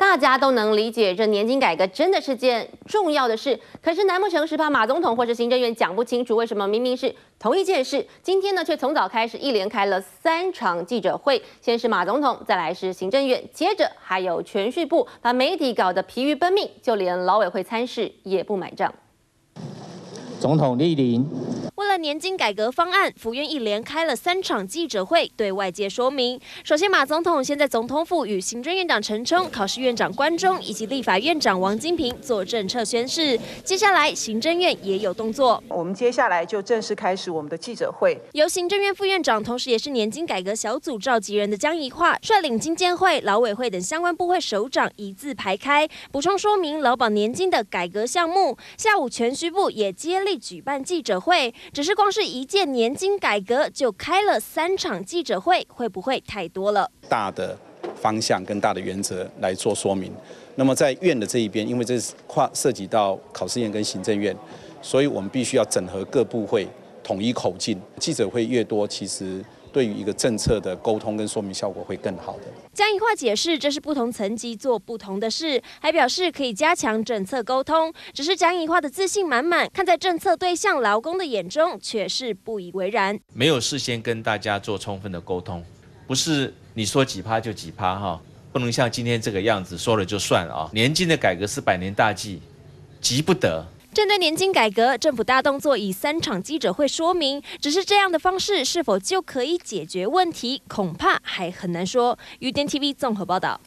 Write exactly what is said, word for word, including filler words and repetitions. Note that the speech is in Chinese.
大家都能理解，这年金改革真的是件重要的事。可是难不成是怕马总统或是行政院讲不清楚，为什么明明是同一件事，今天呢却从早开始一连开了三场记者会？先是马总统，再来是行政院，接着还有铨叙部，把媒体搞得疲于奔命，就连劳委会参事也不买账。总统莅临。 为了年金改革方案，府院一连开了三场记者会，对外界说明。首先，马总统先在总统府与行政院长陈冲、考试院长关中以及立法院长王金平做政策宣示。接下来，行政院也有动作。我们接下来就正式开始我们的记者会，由行政院副院长，同时也是年金改革小组召集人的江宜桦率领金监会、劳委会等相关部会首长一字排开，补充说明劳保年金的改革项目。下午，铨叙部也接力举办记者会。 只是光是一件年金改革就开了三场记者会，会不会太多了？大的方向跟大的原则来做说明。那么在院的这一边，因为这是跨涉及到考试院跟行政院，所以我们必须要整合各部会，统一口径。记者会越多，其实。 对于一个政策的沟通跟说明效果会更好的。江宜桦解释，这是不同层级做不同的事，还表示可以加强政策沟通。只是江宜桦的自信满满，看在政策对象劳工的眼中，却是不以为然。没有事先跟大家做充分的沟通，不是你说几趴就几趴哈，不能像今天这个样子说了就算啊、哦。年金的改革是百年大计，急不得。 针对年金改革，政府大动作以三场记者会说明，只是这样的方式是否就可以解决问题，恐怕还很难说。于天 T V 综合报道。